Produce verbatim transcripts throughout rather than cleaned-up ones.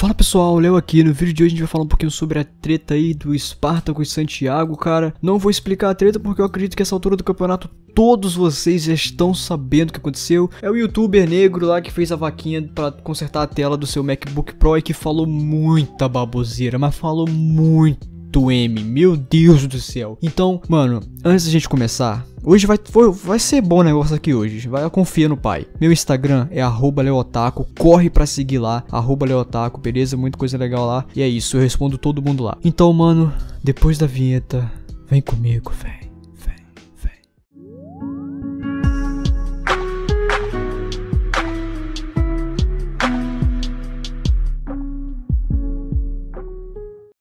Fala pessoal, Leo aqui. No vídeo de hoje a gente vai falar um pouquinho sobre a treta aí do Spartakus Santiago, cara. Não vou explicar a treta porque eu acredito que essa altura do campeonato todos vocês já estão sabendo o que aconteceu. É o youtuber negro lá que fez a vaquinha pra consertar a tela do seu MacBook Pro e que falou muita baboseira, mas falou muito M, meu Deus do céu. Então, mano, antes da gente começar, hoje vai, foi, vai ser bom negócio aqui hoje. Vai, confia no pai. Meu Instagram é arroba Leo Otaco. Corre pra seguir lá, arroba Leo Otaco, beleza? Muita coisa legal lá. E é isso, eu respondo todo mundo lá. Então, mano, depois da vinheta, vem comigo, velho.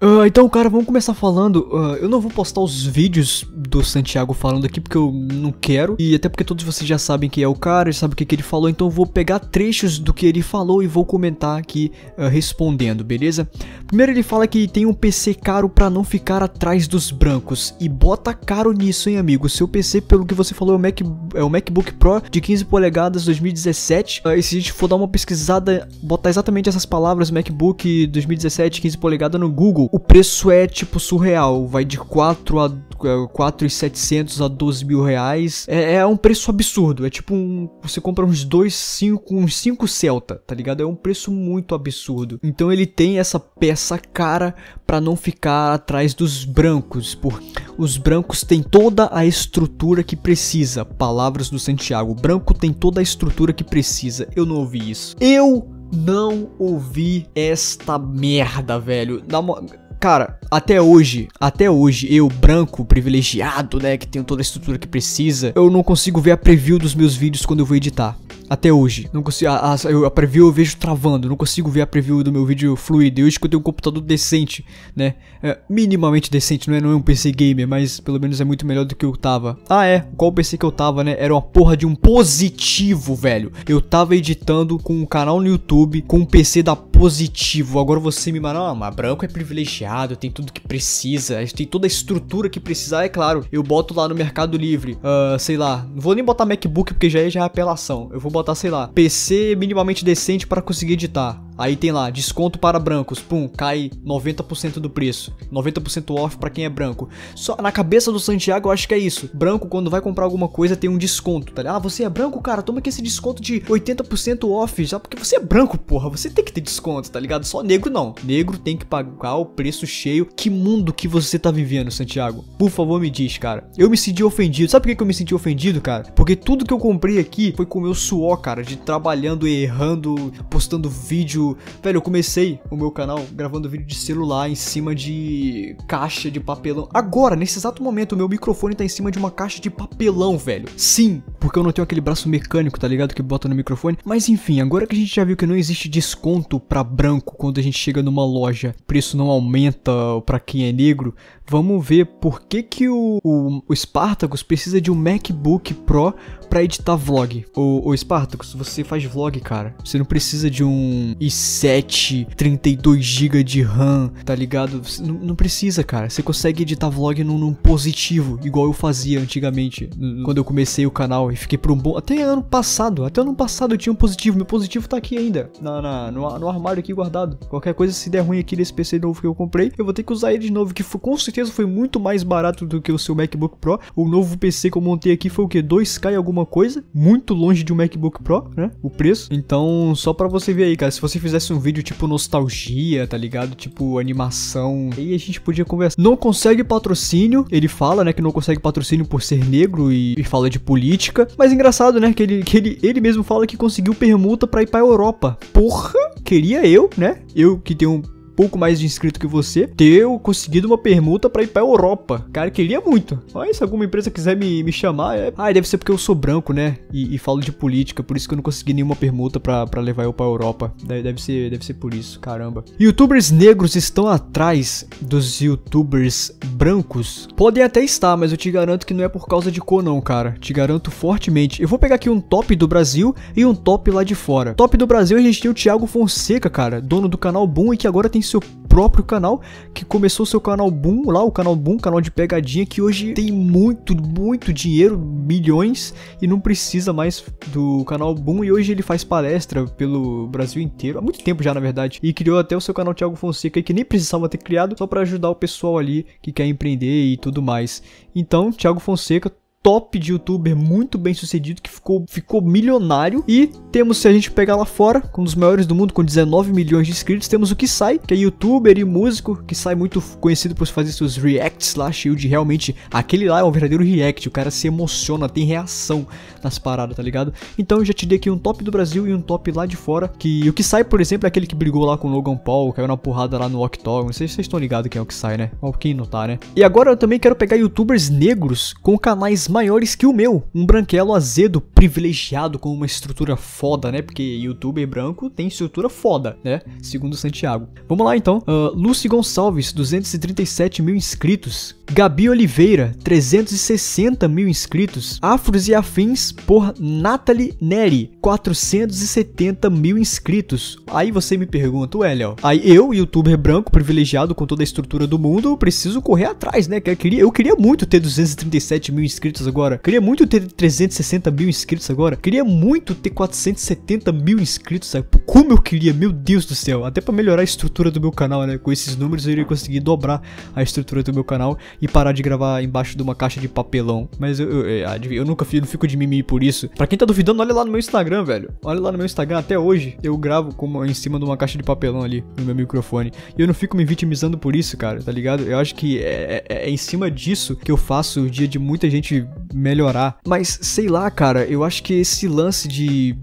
Uh, então, cara, vamos começar falando. Uh, eu não vou postar os vídeos do Santiago falando aqui porque eu não quero. E até porque todos vocês já sabem quem é o cara, já sabem o que, que ele falou. Então eu vou pegar trechos do que ele falou e vou comentar aqui uh, respondendo, beleza? Primeiro ele fala que tem um P C caro pra não ficar atrás dos brancos. E bota caro nisso, hein, amigo? Seu P C, pelo que você falou, é o, Mac, é o MacBook Pro de quinze polegadas dois mil e dezessete. Uh, e se a gente for dar uma pesquisada, botar exatamente essas palavras, MacBook dois mil e dezessete, quinze polegadas no Google, o preço é tipo surreal, vai de quatro mil e setecentos a doze mil reais, é, é um preço absurdo, é tipo um, você compra uns dois, cinco, uns cinco Celta, tá ligado? É um preço muito absurdo. Então ele tem essa peça cara pra não ficar atrás dos brancos, porque os brancos têm toda a estrutura que precisa, palavras do Santiago, o branco tem toda a estrutura que precisa, eu não ouvi isso, eu... não ouvi esta merda, velho. Na mo... Cara, até hoje, até hoje, eu, branco, privilegiado, né, que tenho toda a estrutura que precisa, eu não consigo ver a preview dos meus vídeos quando eu vou editar. Até hoje. Não consigo, a, a, a preview eu vejo travando, não consigo ver a preview do meu vídeo fluido. E hoje que eu tenho um computador decente, né, é, minimamente decente, não é, não é um P C gamer, mas pelo menos é muito melhor do que eu tava. Ah, é, qual P C que eu tava, né? Era uma porra de um Positivo, velho. Eu tava editando com um canal no YouTube, com um P C da Positivo. Agora você me manda, ah, mas branco é privilegiado, tem tudo que precisa, tem toda a estrutura que precisar, é claro. Eu boto lá no Mercado Livre, uh, sei lá, não vou nem botar MacBook porque já é, já é apelação. Eu vou botar, sei lá, P C minimamente decente para conseguir editar. Aí tem lá, desconto para brancos, pum, cai noventa por cento do preço, noventa por cento off para quem é branco. Só na cabeça do Santiago eu acho que é isso. Branco quando vai comprar alguma coisa tem um desconto, tá ligado? Ah, você é branco, cara, toma aqui esse desconto de oitenta por cento off, já porque você é branco, porra, você tem que ter desconto, tá ligado? Só negro não, negro tem que pagar o preço cheio. Que mundo que você tá vivendo, Santiago? Por favor me diz, cara. Eu me senti ofendido, sabe por que eu me senti ofendido, cara? Porque tudo que eu comprei aqui foi com o meu suor, cara, de trabalhando e errando, postando vídeo. Velho, eu comecei o meu canal gravando vídeo de celular em cima de caixa de papelão. Agora, nesse exato momento, o meu microfone tá em cima de uma caixa de papelão, velho. Sim, porque eu não tenho aquele braço mecânico, tá ligado? Que bota no microfone. Mas enfim, agora que a gente já viu que não existe desconto pra branco quando a gente chega numa loja, o preço não aumenta pra quem é negro, vamos ver por que que o, o, o Spartakus precisa de um MacBook Pro pra editar vlog. Ô, Spartakus, você faz vlog, cara. Você não precisa de um i sete, trinta e dois gigas de RAM, tá ligado? Não, não precisa, cara. Você consegue editar vlog num, num Positivo, igual eu fazia antigamente, quando eu comecei o canal e fiquei por um bom... Até ano passado, até ano passado eu tinha um Positivo. Meu Positivo tá aqui ainda, na, na, no, no armário aqui guardado. Qualquer coisa, se der ruim aqui nesse P C novo que eu comprei, eu vou ter que usar ele de novo, que foi, com certeza foi muito mais barato do que o seu MacBook Pro. O novo P C que eu montei aqui foi o quê? dois K e alguma coisa? Muito longe de um MacBook Pro, né? O preço. Então, só pra você ver aí, cara. Se você fizesse um vídeo tipo nostalgia, tá ligado? Tipo animação, aí a gente podia conversar. Não consegue patrocínio, ele fala, né, que não consegue patrocínio por ser negro e, e fala de política, mas engraçado, né, que ele, que ele, ele mesmo fala que conseguiu permuta pra ir pra Europa. Porra, queria eu, né, eu que tenho um pouco mais de inscrito que você, ter conseguido uma permuta pra ir pra Europa. Cara, queria muito. Mas se alguma empresa quiser me, me chamar, é... Ah, deve ser porque eu sou branco, né? E, e falo de política, por isso que eu não consegui nenhuma permuta pra, pra levar eu pra Europa. Deve ser, deve ser por isso, caramba. Youtubers negros estão atrás dos youtubers brancos? Podem até estar, mas eu te garanto que não é por causa de cor não, cara. Te garanto fortemente. Eu vou pegar aqui um top do Brasil e um top lá de fora. Top do Brasil, a gente tem o Thiago Fonseca, cara, dono do canal Boom e que agora tem seu próprio canal, que começou seu canal Boom, lá o canal Boom, canal de pegadinha, que hoje tem muito, muito dinheiro, milhões, e não precisa mais do canal Boom, e hoje ele faz palestra pelo Brasil inteiro, há muito tempo já na verdade, e criou até o seu canal Thiago Fonseca, que nem precisava ter criado, só para ajudar o pessoal ali que quer empreender e tudo mais. Então, Thiago Fonseca, top de youtuber, muito bem sucedido, que ficou, ficou milionário. E temos, se a gente pegar lá fora, um dos maiores do mundo, com dezenove milhões de inscritos, temos o K S I, que é youtuber e músico, que K S I muito conhecido por fazer seus reacts lá, cheio de realmente, aquele lá é um verdadeiro react, o cara se emociona, tem reação nas paradas, tá ligado? Então eu já te dei aqui um top do Brasil e um top lá de fora, que o K S I, por exemplo, é aquele que brigou lá com o Logan Paul, caiu na porrada lá no Octagon, não sei se vocês estão ligados quem é o K S I, né? Ou quem não tá, né? E agora eu também quero pegar youtubers negros com canais maiores que o meu, um branquelo azedo, privilegiado, com uma estrutura foda, né, porque youtuber branco tem estrutura foda, né, segundo Santiago. Vamos lá então, uh, Lucy Gonçalves, duzentos e trinta e sete mil inscritos, Gabi Oliveira, trezentos e sessenta mil inscritos, Afros e Afins por Nathalie Neri, quatrocentos e setenta mil inscritos. Aí você me pergunta, ué, Léo, aí eu, youtuber branco, privilegiado, com toda a estrutura do mundo, preciso correr atrás, né, que eu queria, eu queria muito ter duzentos e trinta e sete mil inscritos agora, queria muito ter trezentos e sessenta mil inscritos agora, queria muito ter quatrocentos e setenta mil inscritos, sabe? Como eu queria, meu Deus do céu, até pra melhorar a estrutura do meu canal, né, com esses números eu iria conseguir dobrar a estrutura do meu canal e parar de gravar embaixo de uma caixa de papelão, mas eu, eu, eu, eu nunca fico, não fico de mimimi por isso. Pra quem tá duvidando, olha lá no meu Instagram, velho, olha lá no meu Instagram, até hoje eu gravo como em cima de uma caixa de papelão ali, no meu microfone, e eu não fico me vitimizando por isso, cara, tá ligado? Eu acho que é, é, é em cima disso que eu faço o dia de muita gente melhorar. Mas sei lá, cara, eu acho que esse lance de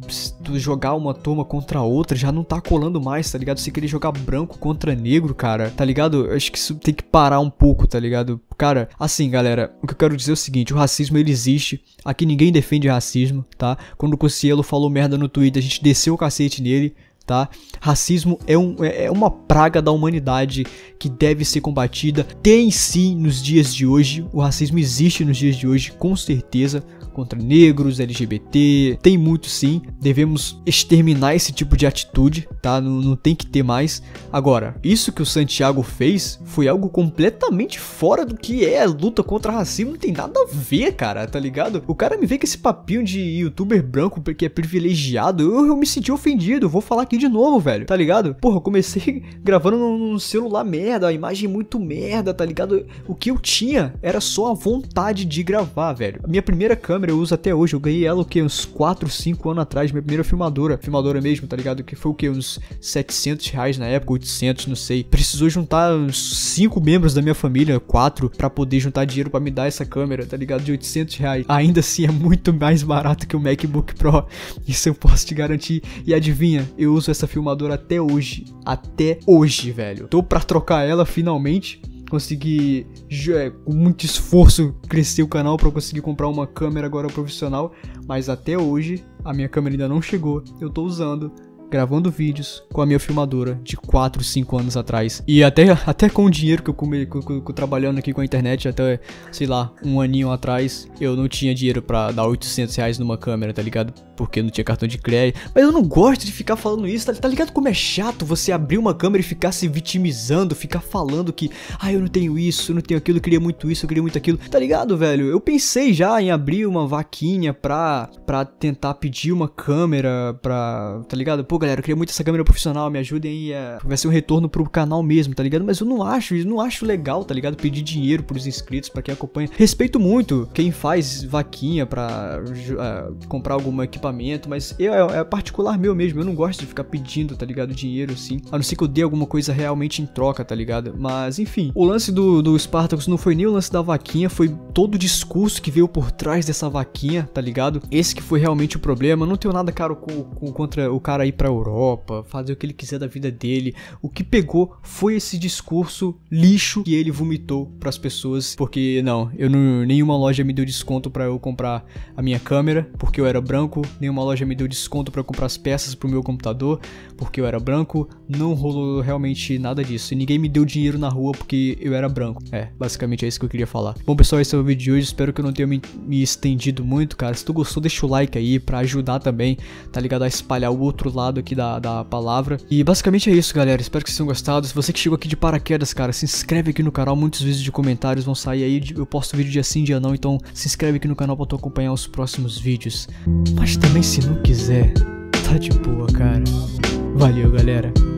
jogar uma turma contra a outra já não tá colando mais, tá ligado? Você querer jogar branco contra negro, cara, tá ligado? Eu acho que isso tem que parar um pouco, tá ligado? Cara, assim, galera, o que eu quero dizer é o seguinte, o racismo, ele existe, aqui ninguém defende racismo, tá? Quando o Cossielo falou merda no Twitter, a gente desceu o cacete nele, tá? Racismo é, um, é uma praga da humanidade que deve ser combatida. Tem sim nos dias de hoje, o racismo existe nos dias de hoje, com certeza, contra negros, L G B T, tem muito sim, devemos exterminar esse tipo de atitude, tá? Não, não tem que ter mais. Agora, isso que o Santiago fez foi algo completamente fora do que é a luta contra racismo, não tem nada a ver, cara, tá ligado? O cara me vê com esse papinho de youtuber branco porque é privilegiado, eu, eu me senti ofendido, vou falar aqui de novo, velho, tá ligado? Porra, eu comecei gravando num celular merda, a imagem muito merda, tá ligado? O que eu tinha era só a vontade de gravar, velho. A minha primeira câmera eu uso até hoje, eu ganhei ela o que? Uns quatro, cinco anos atrás, minha primeira filmadora, filmadora mesmo, tá ligado? Que foi o que? Uns setecentos reais na época, oitocentos, não sei. Precisou juntar uns cinco membros da minha família, quatro, pra poder juntar dinheiro pra me dar essa câmera, tá ligado? De oitocentos reais. Ainda assim é muito mais barato que o MacBook Pro, isso eu posso te garantir. E adivinha, eu uso essa filmadora até hoje, até hoje, velho. Tô pra trocar ela finalmente. Consegui, é, com muito esforço, crescer o canal para conseguir comprar uma câmera agora profissional. Mas até hoje, a minha câmera ainda não chegou. Eu tô usando, gravando vídeos com a minha filmadora de quatro, cinco anos atrás. E até, até com o dinheiro que eu comi, que, que, que, trabalhando aqui com a internet, até, sei lá, um aninho atrás, eu não tinha dinheiro pra dar oitocentos reais numa câmera, tá ligado? Porque não tinha cartão de crédito. Mas eu não gosto de ficar falando isso, tá, tá ligado como é chato você abrir uma câmera e ficar se vitimizando, ficar falando que, ah, eu não tenho isso, eu não tenho aquilo, eu queria muito isso, eu queria muito aquilo. Tá ligado, velho? Eu pensei já em abrir uma vaquinha pra, pra tentar pedir uma câmera pra, tá ligado? Pô, galera, eu queria muito essa câmera profissional, me ajudem aí, é... vai ser um retorno pro canal mesmo, tá ligado? Mas eu não acho, eu não acho legal, tá ligado? Pedir dinheiro pros inscritos, pra quem acompanha. Respeito muito quem faz vaquinha pra uh, comprar algum equipamento, mas eu, é, é particular meu mesmo, eu não gosto de ficar pedindo, tá ligado? Dinheiro, assim, a não ser que eu dê alguma coisa realmente em troca, tá ligado? Mas, enfim, o lance do, do Spartakus não foi nem o lance da vaquinha, foi todo o discurso que veio por trás dessa vaquinha, tá ligado? Esse que foi realmente o problema. Eu não tenho nada caro com, com, contra o cara aí pra Europa, fazer o que ele quiser da vida dele. O que pegou foi esse discurso lixo que ele vomitou pras pessoas, porque não, eu não, nenhuma loja me deu desconto pra eu comprar a minha câmera, porque eu era branco, nenhuma loja me deu desconto pra eu comprar as peças pro meu computador, porque eu era branco, não rolou realmente nada disso, e ninguém me deu dinheiro na rua porque eu era branco. É, basicamente é isso que eu queria falar. Bom, pessoal, esse é o vídeo de hoje, espero que eu não tenha me, me estendido muito, cara. Se tu gostou, deixa o like aí pra ajudar também, tá ligado? A espalhar o outro lado significado aqui da, da palavra. E basicamente é isso, galera. Espero que vocês tenham gostado. Se você que chegou aqui de paraquedas, cara, se inscreve aqui no canal. Muitos vídeos de comentários vão sair aí. Eu posto vídeo dia sim, dia não. Então se inscreve aqui no canal pra tu acompanhar os próximos vídeos. Mas também se não quiser, tá de boa, cara. Valeu, galera.